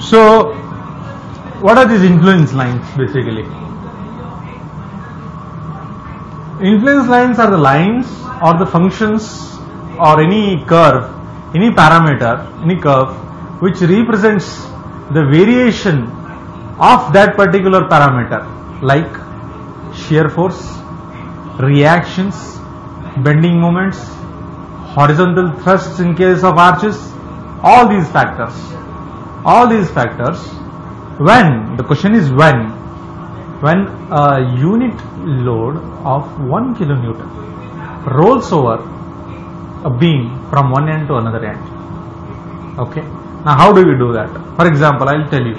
So what are these influence lines? Basically, influence lines are the lines or the functions or any curve, any parameter, any curve which represents the variation of that particular parameter, like shear force, reactions, bending moments, horizontal thrusts in case of arches. All these factors, when the question is when a unit load of 1 kilonewton rolls over a beam from one end to another end. Okay, now how do we do that? For example, I'll tell you.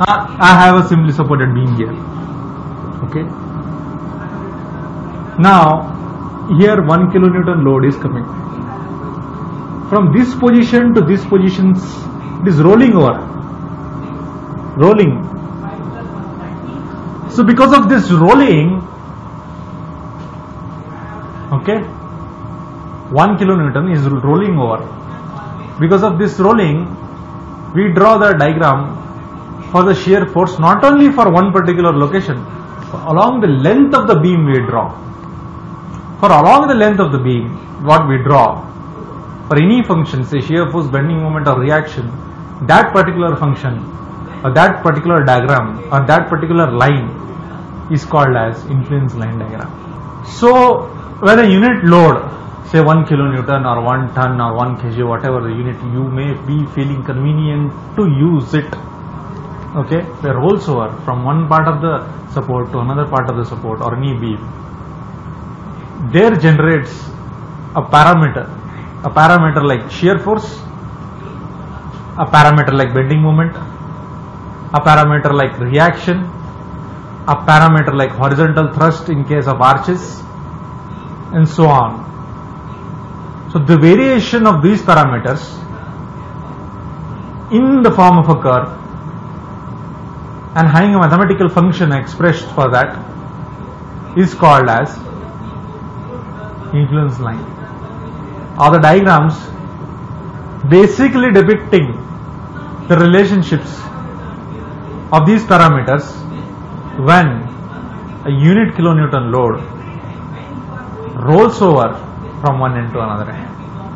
I have a simply supported beam here. Okay, now here 1 kilonewton load is coming from this position to this position. It is rolling over, rolling. So because of this rolling, okay, 1 kilonewton is rolling over. Because of this rolling, we draw the diagram for the shear force, not only for one particular location, along the length of the beam we draw. For along the length of the beam, what we draw for any function, say shear force, bending moment, or reaction, that particular function or that particular diagram or that particular line is called as influence line diagram. So when a unit load, say 1 kilonewton or 1 ton or 1 kg, whatever the unit you may be feeling convenient to use it, okay, it rolls over from one part of the support to another part of the support or any beam, there generates a parameter like shear force, a parameter like bending moment, a parameter like reaction, a parameter like horizontal thrust in case of arches, and so on. So the variation of these parameters in the form of a curve and having a mathematical function expressed for that is called as influence line, or the diagrams basically depicting the relationships of these parameters when a unit kilonewton load rolls over from one end to another end.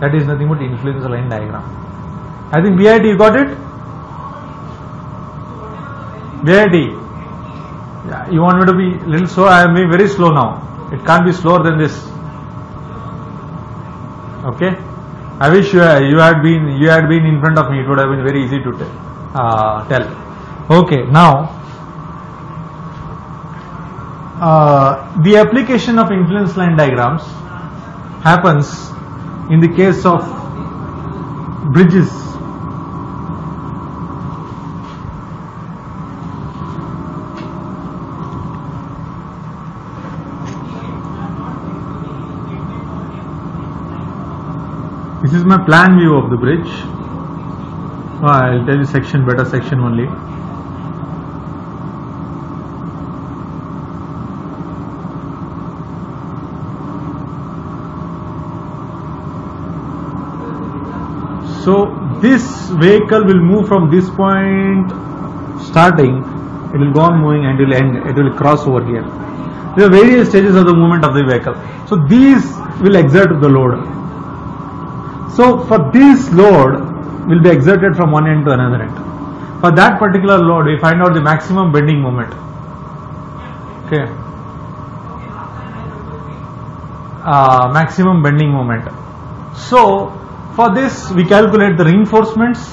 That is nothing but influence line diagram. I think BIT you got it? BIT? Yeah, you want me to be little slow? I am being very slow now. It can't be slower than this. Okay, I wish you had been in front of me. It would have been very easy to tell. Okay, now the application of influence line diagrams happens in the case of bridges. This is my plan view of the bridge. I'll tell you section, better section only. So this vehicle will move from this point starting, it will go on moving and it will end, it will cross over here. There are various stages of the movement of the vehicle. So these will exert the load. So for this load will be exerted from one end to another end. For that particular load, we find out the maximum bending moment. Okay, maximum bending moment. So for this we calculate the reinforcements.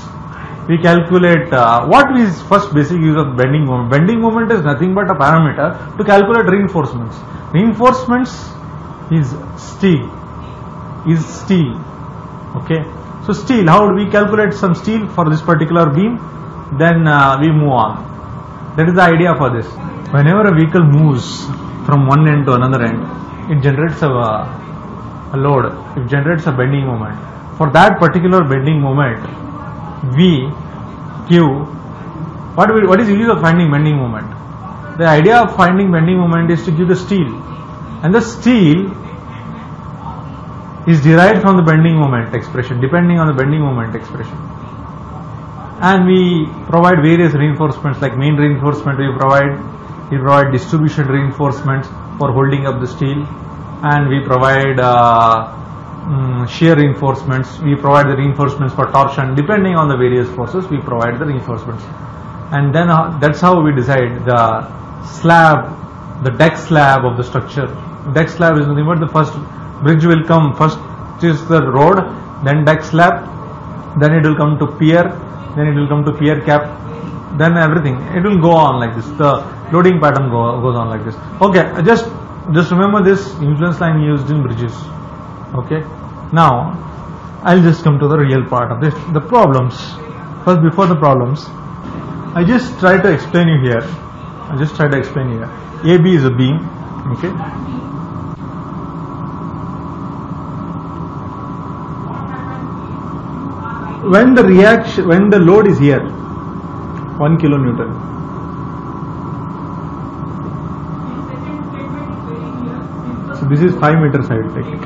We calculate what is first basic use of bending moment. Bending moment is nothing but a parameter to calculate reinforcements. Reinforcements is steel. Okay, so steel, how do we calculate some steel for this particular beam? Then we move on. That is the idea for this. Whenever a vehicle moves from one end to another end, it generates a load, it generates a bending moment. For that particular bending moment, we give, what is the use of finding bending moment? The idea of finding bending moment is to give the steel, and the steel is derived from the bending moment expression, depending on the bending moment expression. and we provide various reinforcements like main reinforcement we provide distribution reinforcements for holding up the steel, and we provide shear reinforcements, we provide the reinforcements for torsion. Depending on the various forces we provide the reinforcements, and then that's how we decide the slab, the deck slab of the structure. Deck slab is nothing but the first bridge will come, first is the road, then deck slab, then it will come to pier, then it will come to pier cap, then everything, it will go on like this. The loading pattern goes on like this. Okay, just remember this influence line used in bridges. Okay, now I'll just come to the real part of this, the problems. First, before the problems, I just try to explain you here. AB is a beam. Okay, when the load is here 1 kilonewton, so this is 5 meters. I will take it.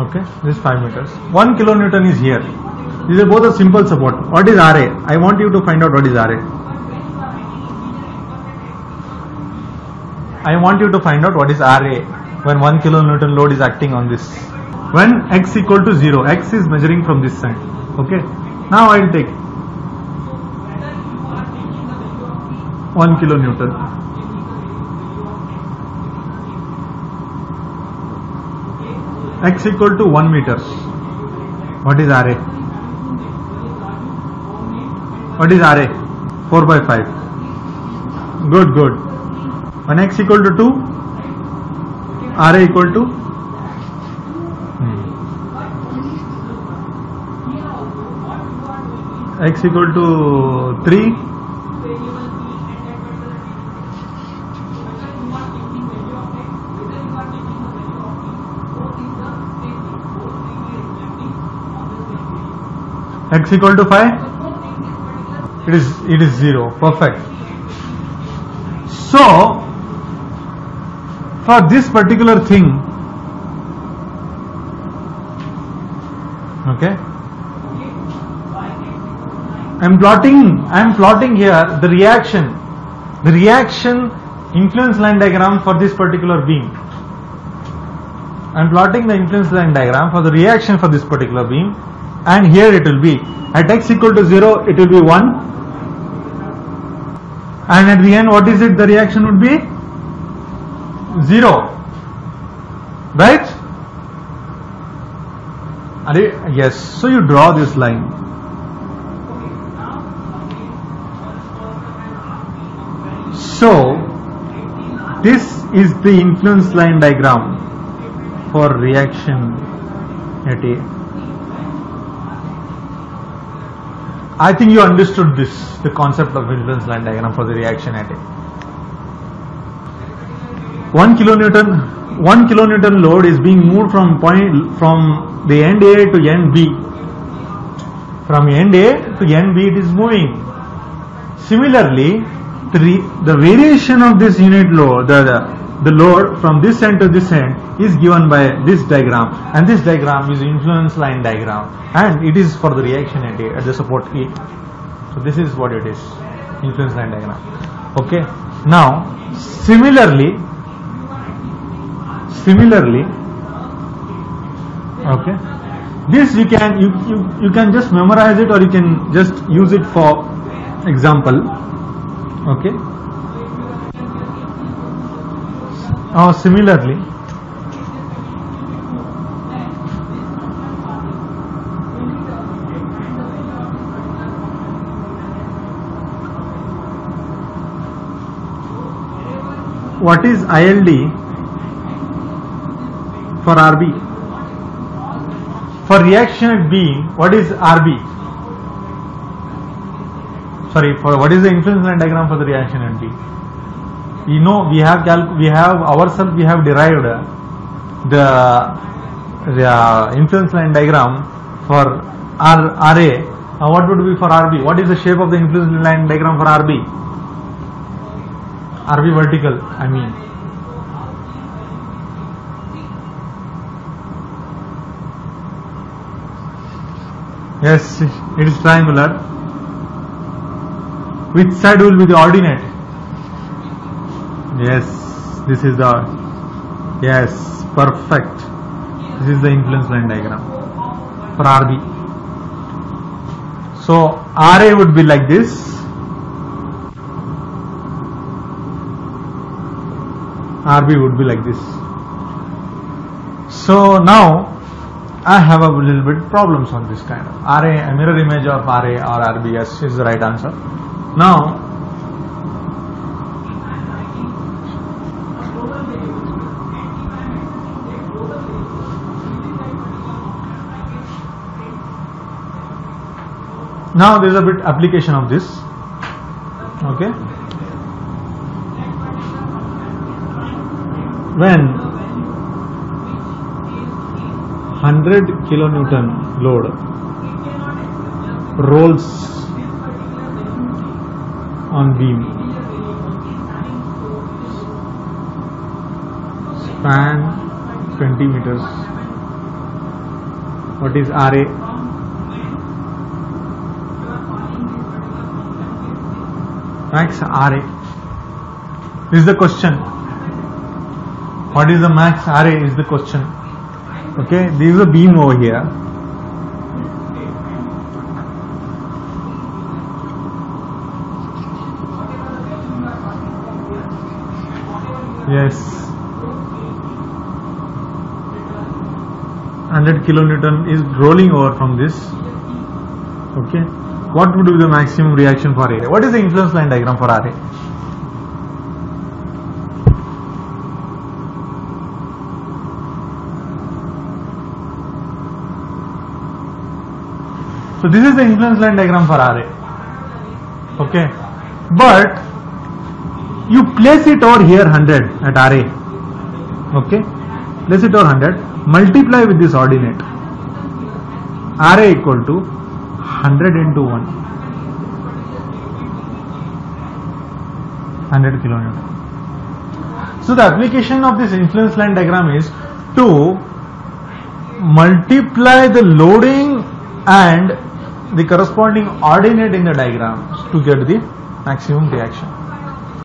Okay, this is 5 meters. 1 kilonewton is here. These are both a simple support. What is RA? I want you to find out what is RA. I want you to find out what is RA when 1 kilonewton load is acting on this. When x equal to 0, x is measuring from this side. Okay, now I will take 1 kilonewton. X equal to 1 meter. What is RA? What is RA? 4/5. Good, good. When x equal to 2, RA equal to 3. X equal to 5. It is 0. Perfect. So for this particular thing, okay, I am plotting here the reaction. The reaction influence line diagram for this particular beam. I am plotting the influence line diagram for the reaction for this particular beam, and here it will be at x equal to 0 it will be 1, and at the end what is it? The reaction would be 0, right? Are you, yes. So you draw this line. So this is the influence line diagram for reaction at A. I think you understood this, the concept of influence line diagram for the reaction at A. 1 kilonewton load is being moved from the end A to end B. From end A to end B it is moving. Similarly, the variation of this unit load, the load from this end to this end is given by this diagram, and this diagram is influence line diagram, and it is for the reaction at A, at the support A. So this is what it is, influence line diagram. Okay, now similarly, okay, this you can just memorize it, or you can just use it for example. Okay. Now similarly, what is ILD for RB? For reaction at B, what is RB? Sorry, for what is the influence line diagram for the reaction at B? You know, we have derived the influence line diagram for RA. Now what would be for RB? What is the shape of the influence line diagram for RB? RB vertical, I mean. Yes, it is triangular. Which side will be the ordinate? Yes, this is the, yes, perfect. This is the influence line diagram for RB. So RA would be like this. RB would be like this. So now I have a little bit problems on this kind of RA. A mirror image of RA or RB, yes, is the right answer. Now there is a bit application of this. Okay, when 100 kilonewton load rolls on beam span 20 meters, what is RA? Max RA. This is the question. What is the max RA is the question. Okay, this is a beam over here. Yes, 100 kilonewton is rolling over from this. Okay, what would be the maximum reaction for RA? What is the influence line diagram for RA? So this is the influence line diagram for RA. Okay, but you place it over here 100 at RA. Okay, place it over 100, multiply with this ordinate. RA equal to 100 into 1, 100 kilonewton. So the application of this influence line diagram is to multiply the loading and the corresponding ordinate in the diagram to get the maximum reaction.